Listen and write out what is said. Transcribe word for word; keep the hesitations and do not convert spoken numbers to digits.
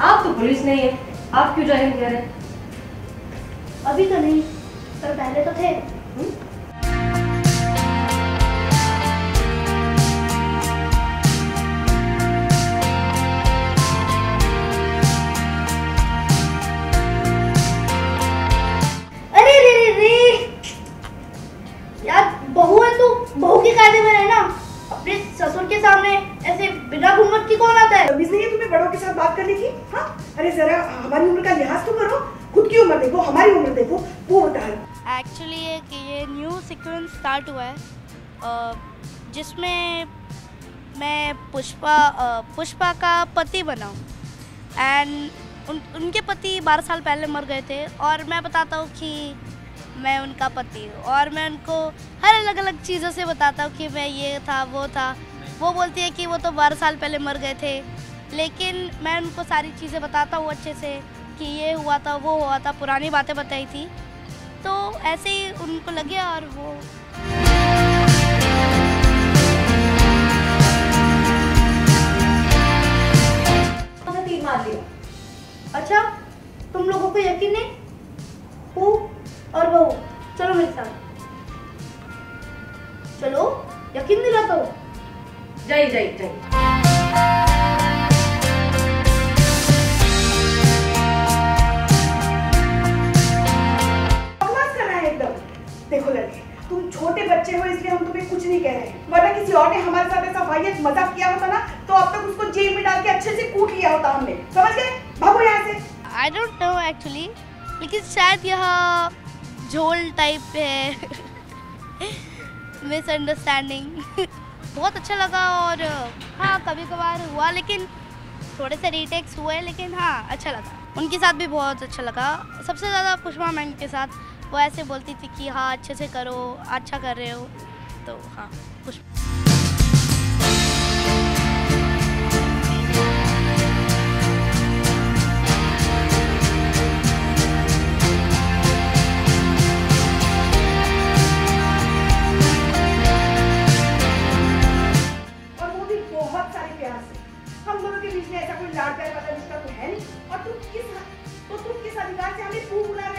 आप तो पुलिस नहीं है, आप क्यों जाहिल कह रहे हैं? अभी तो नहीं पर पहले तो थे। हुँ? एक्चुअली एक ये न्यू सीक्वेंस स्टार्ट हुआ है जिसमें मैं पुष्पा पुष्पा का पति बना हूँ एंड उन उनके पति बारह साल पहले मर गए थे और मैं बताता हूँ कि मैं उनका पति हूँ और मैं उनको हर अलग अलग चीज़ों से बताता हूँ कि मैं ये था वो था। वो बोलती है कि वो तो बारह साल पहले मर गए थे, लेकिन मैं उनको सारी चीज़ें बताता हूँ अच्छे से कि ये हुआ था वो हुआ था, पुरानी बातें बताई थी। तो ऐसे ही उनको लगे और वो तीर मार लिया। अच्छा, तुम लोगों को यकीन नहीं? वो और वो चलो मेरे साथ, चलो यकीन दिलाता हूँ। जय जय जय। तुम छोटे बच्चे हो इसलिए हम तुम्हें कुछ नहीं कह रहे हैं, वरना किसी और ने हमारे साथ ऐसा वाहियत मजाक किया होता ना तो अब तक उसको जेल में डाल के अच्छे से कूट लिया होता हमने, समझ गए? भागो यहाँ से। I don't know actually, लेकिन शायद यहाँ झोल टाइप है, मिसअंडरस्टैंडिंग। बहुत अच्छा लगा और हाँ कभी कभार हुआ, लेकिन थोड़े से रीटेक्स हुए, लेकिन हाँ अच्छा लगा। उनके साथ भी बहुत अच्छा लगा, सबसे ज़्यादा पुष्पा मैम के साथ। वो ऐसे बोलती थी कि हाँ अच्छे से करो, अच्छा कर रहे हो, तो हाँ कुछ। और वो भी बहुत सारे प्यार से। हम दोनों के बीच में ऐसा कोई लाड़ प्यार वाला रिश्ता तो है नहीं, और तुम किस तो तुम किस अधिकार से हमें पूरा